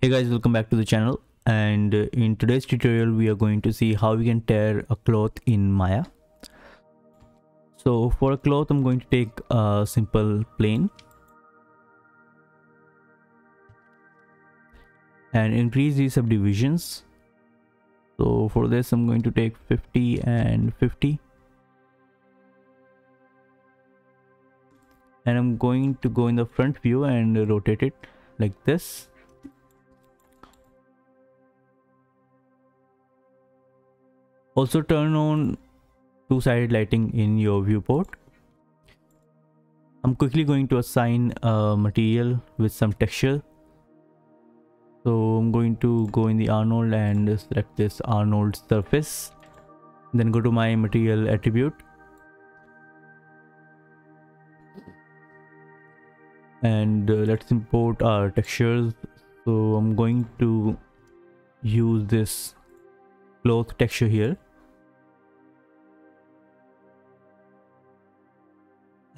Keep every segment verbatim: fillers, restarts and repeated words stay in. Hey guys, welcome back to the channel, and in today's tutorial we are going to see how we can tear a cloth in Maya. So for a cloth I'm going to take a simple plane and increase the subdivisions. So for this I'm going to take fifty and fifty, and I'm going to go in the front view and rotate it like this. Also turn on two-sided lighting in your viewport. I'm quickly going to assign a material with some texture. So I'm going to go in the Arnold and select this Arnold surface. Then go to my material attribute. And uh, let's import our textures. So I'm going to use this cloth texture here.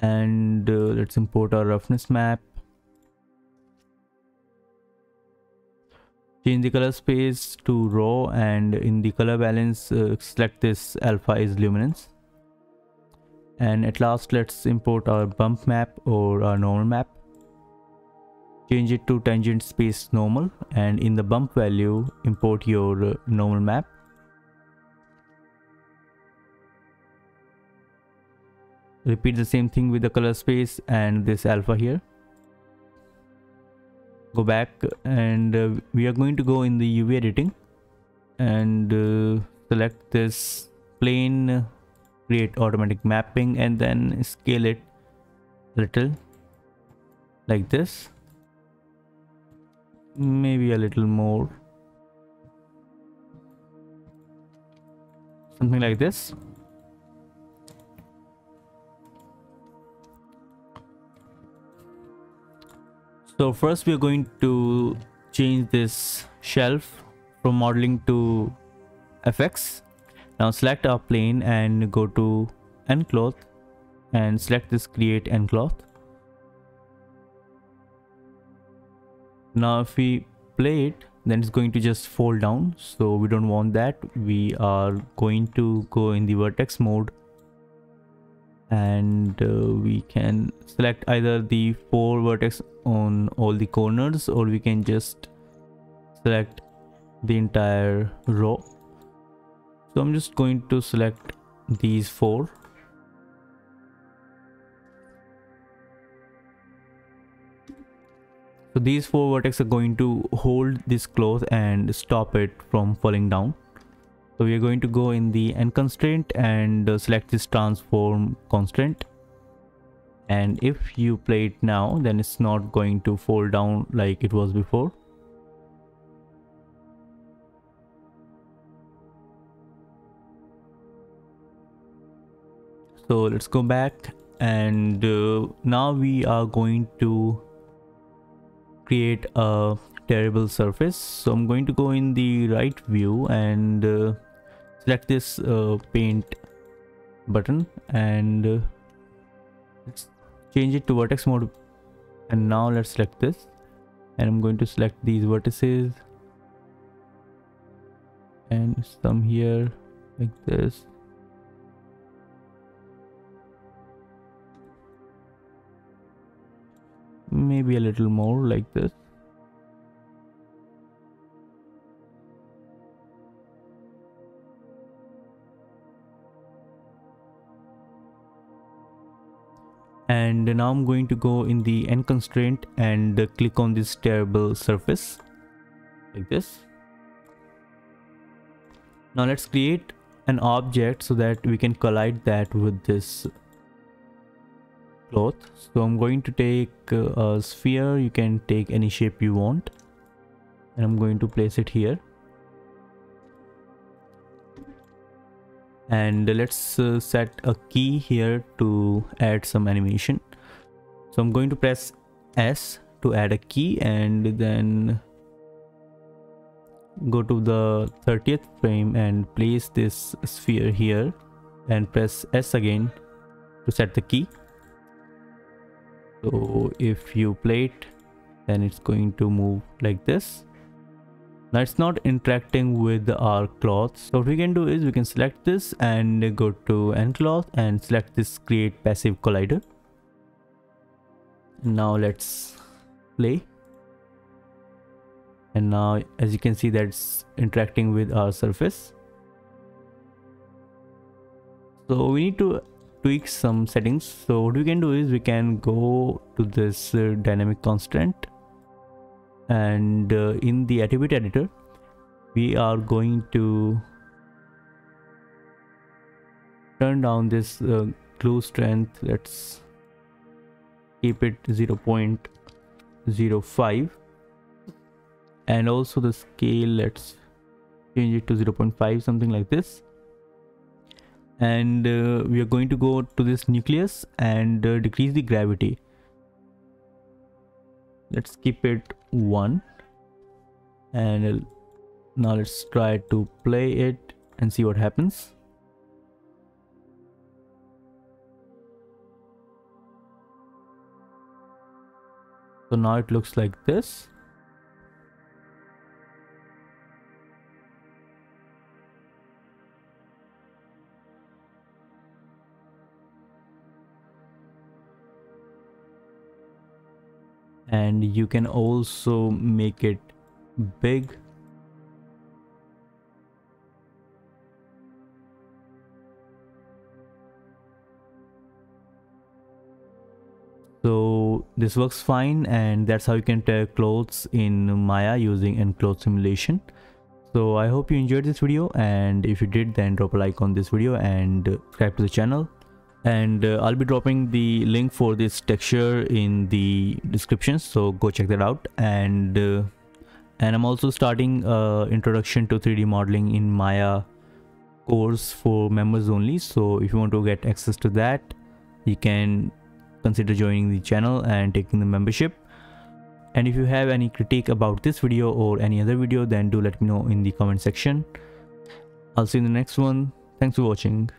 And uh, let's import our roughness map. Change the color space to raw, and in the color balance uh, select this alpha is luminance. And at last let's import our bump map or our normal map. Change it to tangent space normal, and in the bump value import your uh, normal map. Repeat the same thing with the color space and this alpha here. Go back, and uh, we are going to go in the U V editing and uh, select this plane, create automatic mapping, and then scale it a little like this, maybe a little more, something like this. So first we are going to change this shelf from modeling to F X. Now select our plane and go to nCloth and select this create nCloth. Now if we play it, then it's going to just fold down, so we don't want that. We are going to go in the vertex mode, and uh, we can select either the four vertex on all the corners, or we can just select the entire row. So I'm just going to select these four, so these four vertex are going to hold this cloth and stop it from falling down. So we are going to go in the N constraint and uh, select this transform constraint, and if you play it now, then it's not going to fold down like it was before. So let's go back, and uh, now we are going to create a terrible surface. So I'm going to go in the right view and uh, select this uh, paint button, and uh, let's change it to vertex mode. And now let's select this, and I'm going to select these vertices and some here like this. Maybe a little more like this. And now I'm going to go in the N constraint and click on this terrible surface like this. Now let's create an object so that we can collide that with this cloth. So I'm going to take a sphere. You can take any shape you want, and I'm going to place it here. And let's uh, set a key here to add some animation. So I'm going to press S to add a key, and then go to the thirtieth frame and place this sphere here, and press S again to set the key. So if you play it, then it's going to move like this. Now it's not interacting with our cloth. So what we can do is we can select this and go to nCloth and select this create passive collider. Now let's play. And now as you can see, that's interacting with our surface. So we need to tweak some settings. So what we can do is we can go to this uh, dynamic constant, and uh, in the attribute editor we are going to turn down this uh, glue strength. Let's keep it zero point zero five, and also the scale, let's change it to zero point five, something like this. And uh, we are going to go to this nucleus and uh, decrease the gravity. Let's keep it one, and now let's try to play it and see what happens. So now it looks like this. And you can also make it big. So this works fine, and that's how you can tear clothes in Maya using nCloth simulation. So I hope you enjoyed this video, and if you did, then drop a like on this video and subscribe to the channel. And uh, I'll be dropping the link for this texture in the description, so go check that out. And uh, and I'm also starting uh, introduction to three D modeling in Maya course for members only, so if you want to get access to that, you can consider joining the channel and taking the membership. And if you have any critique about this video or any other video, then do let me know in the comment section. I'll see you in the next one. Thanks for watching.